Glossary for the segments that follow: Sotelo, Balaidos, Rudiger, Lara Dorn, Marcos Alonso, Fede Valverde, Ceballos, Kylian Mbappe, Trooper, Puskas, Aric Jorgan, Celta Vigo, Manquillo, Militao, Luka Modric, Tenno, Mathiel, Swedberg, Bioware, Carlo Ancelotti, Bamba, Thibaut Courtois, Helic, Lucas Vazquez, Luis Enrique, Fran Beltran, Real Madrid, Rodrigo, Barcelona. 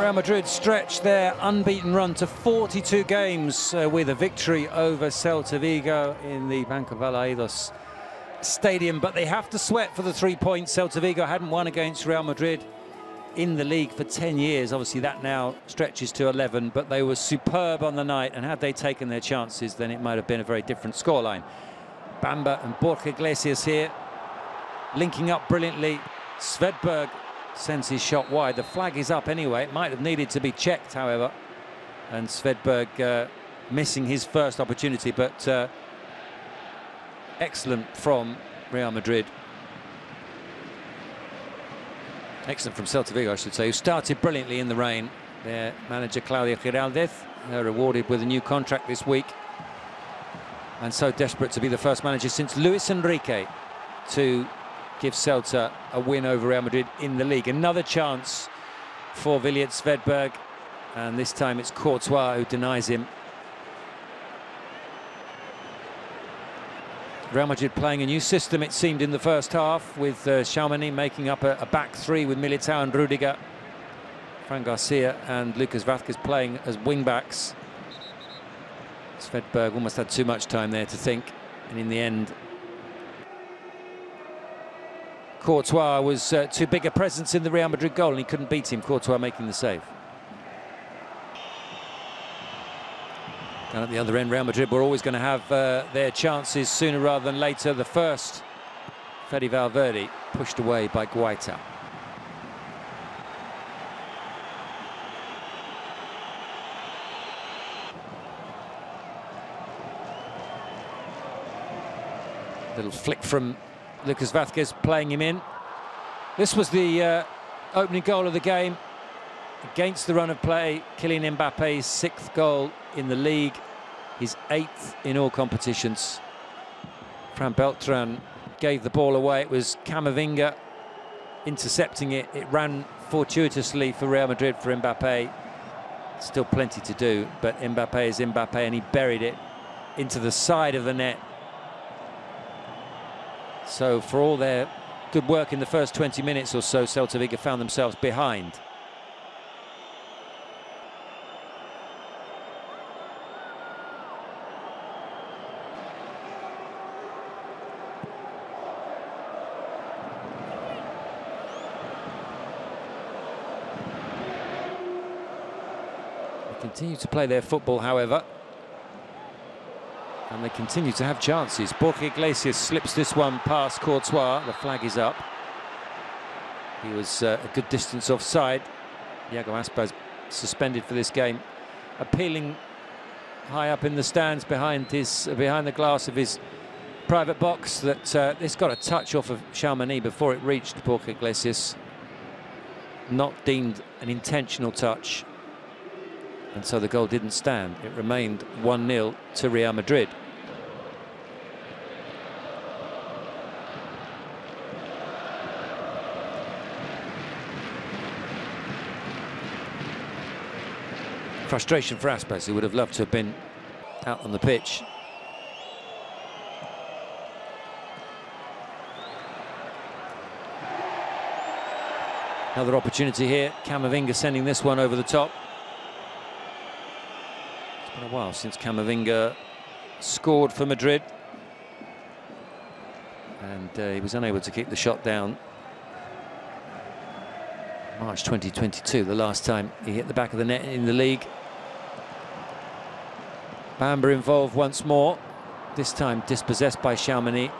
Real Madrid stretched their unbeaten run to 42 games with a victory over Celta Vigo in the Banco Balaidos stadium, but they have to sweat for the 3 points. Celta Vigo hadn't won against Real Madrid in the league for 10 years. Obviously that now stretches to 11, but they were superb on the night, and had they taken their chances, then it might have been a very different scoreline. Bamba and Borja Iglesias here, linking up brilliantly. Swedberg sends his shot wide. The flag is up anyway. It might have needed to be checked, however. And Swedberg missing his first opportunity, but excellent from Real Madrid. Excellent from Celta Vigo, I should say, who started brilliantly in the rain. Their manager, Claudia Giraldez, rewarded with a new contract this week. And so desperate to be the first manager since Luis Enrique to give Celta a win over Real Madrid in the league. Another chance for Villiers Swedberg, and this time it's Courtois who denies him. Real Madrid playing a new system, it seemed, in the first half, with Tchouaméni making up a back three with Militao and Rudiger. Fran Garcia and Lucas Vazquez playing as wing-backs. Swedberg almost had too much time there to think, and in the end Courtois was too big a presence in the Real Madrid goal, and he couldn't beat him. Courtois making the save. Down at the other end, Real Madrid were always going to have their chances sooner rather than later. The first, Fede Valverde, pushed away by Guaita. Little flick from Lucas Vazquez, playing him in. This was the opening goal of the game. Against the run of play, Kylian Mbappe's sixth goal in the league, his eighth in all competitions. Fran Beltran gave the ball away. It was Camavinga intercepting it. It ran fortuitously for Real Madrid, for Mbappe. Still plenty to do, but Mbappe is Mbappe, and he buried it into the side of the net. So for all their good work in the first 20 minutes or so, Celta Vigo found themselves behind. They continue to play their football, however, and they continue to have chances. Borja Iglesias slips this one past Courtois. The flag is up. He was a good distance offside. Iago Aspas suspended for this game, appealing high up in the stands behind his behind the glass of his private box, that it's got a touch off of Tchouaméni before it reached Borja Iglesias. Not deemed an intentional touch, and so the goal didn't stand. It remained 1-0 to Real Madrid. Frustration for Aspas, who would have loved to have been out on the pitch. Another opportunity here. Camavinga sending this one over the top. It's been a while since Camavinga scored for Madrid, and he was unable to keep the shot down. March 2022, the last time he hit the back of the net in the league. Bamba involved once more, this time dispossessed by Tchouaméni.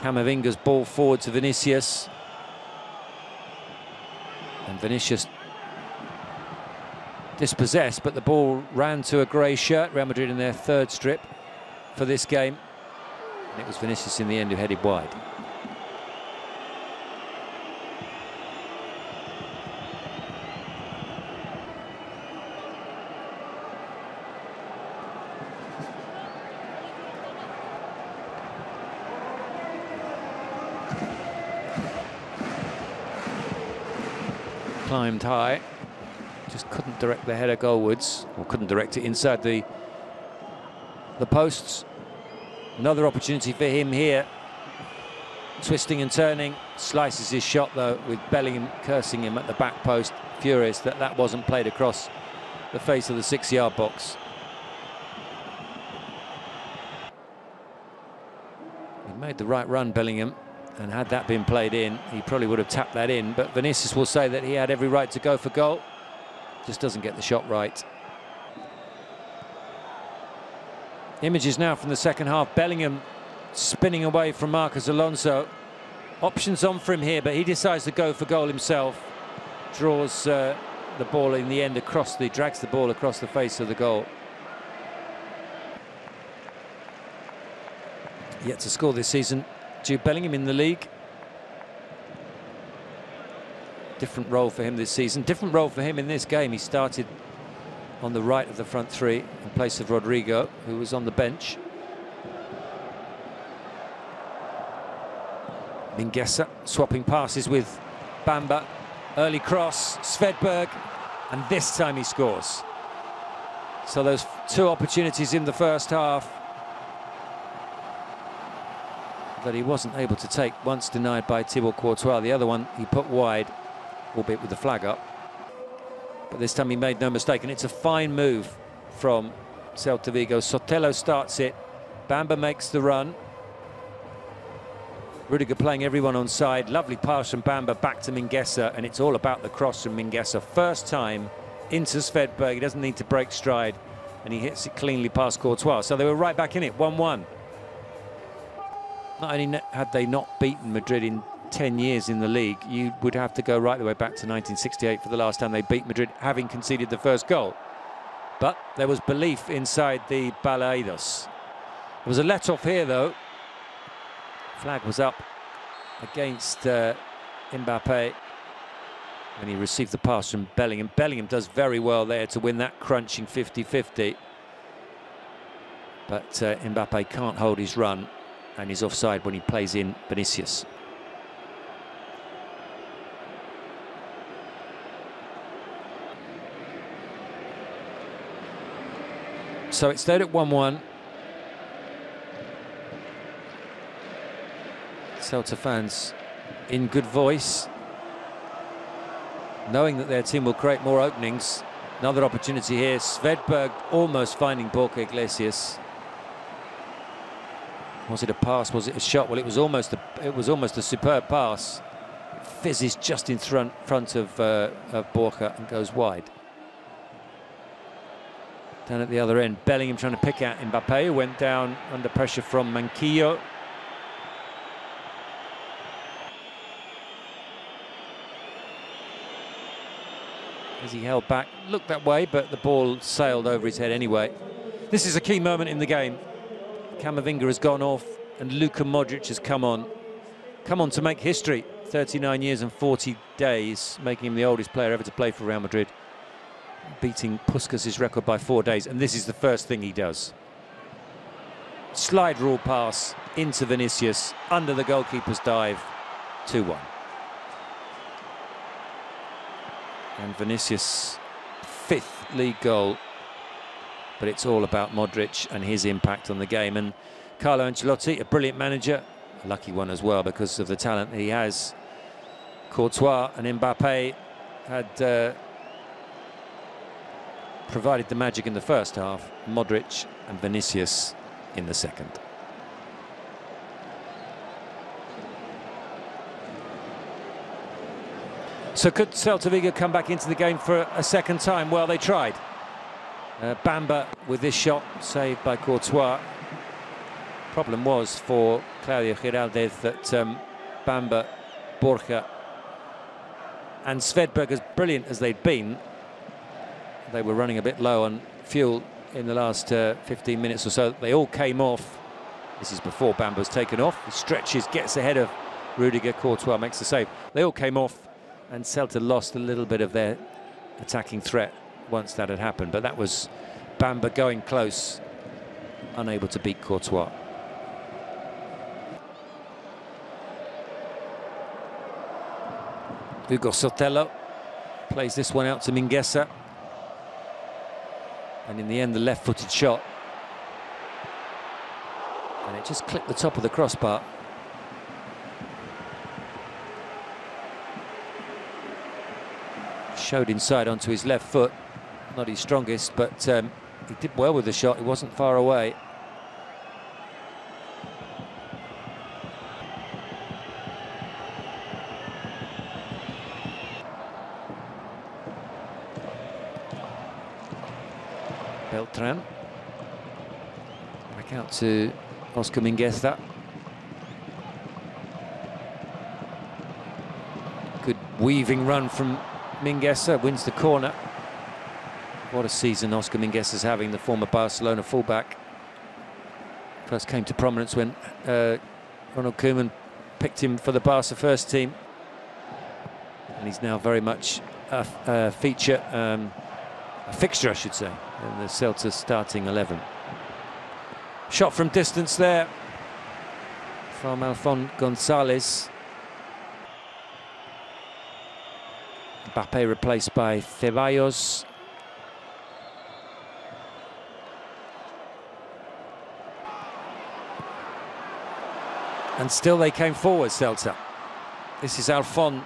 Camavinga's ball forward to Vinicius, and Vinicius dispossessed, but the ball ran to a grey shirt. Real Madrid in their third strip for this game, and it was Vinicius in the end who headed wide. Climbed high, just couldn't direct the header goalwards, or couldn't direct it inside the posts. Another opportunity for him here. twisting and turning, slices his shot though, with Bellingham cursing him at the back post, furious that that wasn't played across the face of the 6-yard box. He made the right run, Bellingham, and had that been played in, he probably would have tapped that in, but Vinicius will say that he had every right to go for goal, just doesn't get the shot right. Images now from the second half, Bellingham spinning away from Marcos Alonso. Options on for him here, but he decides to go for goal himself. Draws the ball in the end across, drags the ball across the face of the goal. Yet to score this season, Jude Bellingham in the league. Different role for him this season, different role for him in this game. He started on the right of the front three in place of Rodrigo, who was on the bench. Mingueza swapping passes with Bamba. Early cross, Swedberg, and this time he scores. So those two opportunities in the first half that he wasn't able to take, once denied by Thibaut Courtois, the other one he put wide, albeit with the flag up. But this time he made no mistake, and it's a fine move from Celta Vigo. Sotelo starts it, Bamba makes the run. Rudiger playing everyone on side, lovely pass from Bamba back to Mingueza, and it's all about the cross from Mingueza. First time into Swedberg, he doesn't need to break stride, and he hits it cleanly past Courtois. So they were right back in it, 1-1. Not only had they not beaten Madrid in 10 years in the league, you would have to go right the way back to 1968 for the last time they beat Madrid, having conceded the first goal. But there was belief inside the Balaidos. There was a let-off here, though. Flag was up against Mbappe when he received the pass from Bellingham. Bellingham does very well there to win that crunching 50-50. But Mbappe can't hold his run, and he's offside when he plays in Vinicius. So it stayed at 1-1. Celta fans in good voice, knowing that their team will create more openings. Another opportunity here, Swedberg almost finding Borja Iglesias. Was it a pass, was it a shot? Well, it was almost a superb pass. It fizzes just in front of Borja and goes wide. Down at the other end, Bellingham trying to pick out Mbappe, who went down under pressure from Manquillo. As he held back, looked that way, but the ball sailed over his head anyway. This is a key moment in the game. Camavinga has gone off and Luka Modric has come on to make history. 39 years and 40 days, making him the oldest player ever to play for Real Madrid, beating Puskas' record by 4 days, and this is the first thing he does. Slide rule pass into Vinicius, under the goalkeeper's dive, 2-1. And Vinicius' 5th league goal, but it's all about Modric and his impact on the game. And Carlo Ancelotti, a brilliant manager, a lucky one as well because of the talent he has. Courtois and Mbappe had provided the magic in the first half, Modric and Vinicius in the second. So could Celta Vigo come back into the game for a second time? Well, they tried. Bamba with this shot, saved by Courtois. Problem was for Claudia Giraldez that Bamba, Borja and Swedberg, as brilliant as they'd been, they were running a bit low on fuel in the last 15 minutes or so. They all came off. This is before Bamba's taken off. He stretches, gets ahead of Rudiger, Courtois makes the save. They all came off, and Celta lost a little bit of their attacking threat once that had happened. But that was Bamba going close, unable to beat Courtois. Hugo Sotelo plays this one out to Mingueza. And in the end, the left-footed shot. And it just clipped the top of the crossbar. showed inside onto his left foot. Not his strongest, but he did well with the shot. It wasn't far away. Beltran. Back out to Oscar Mingueza. Good weaving run from Mingueza, wins the corner. What a season Oscar Mingueza's having, the former Barcelona fullback. First came to prominence when Ronald Koeman picked him for the Barca first team. And he's now very much a fixture, I should say, in the Celta starting 11. Shot from distance there from Alfon Gonzalez. Mbappe replaced by Ceballos. And still they came forward, Celta. This is Alfon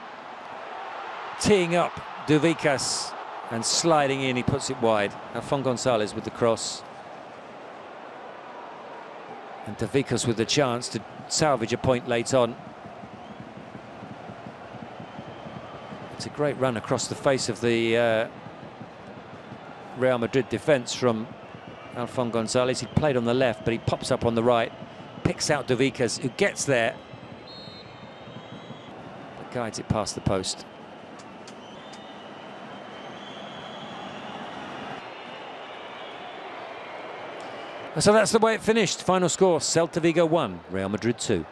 teeing up Douvikas and sliding in, he puts it wide. Alfon Gonzalez with the cross. And Douvikas with the chance to salvage a point late on. It's a great run across the face of the Real Madrid defence from Alfon Gonzalez. He played on the left, but he pops up on the right. Picks out Douvikas, who gets there. But guides it past the post. So that's the way it finished. Final score, Celta Vigo 1, Real Madrid 2.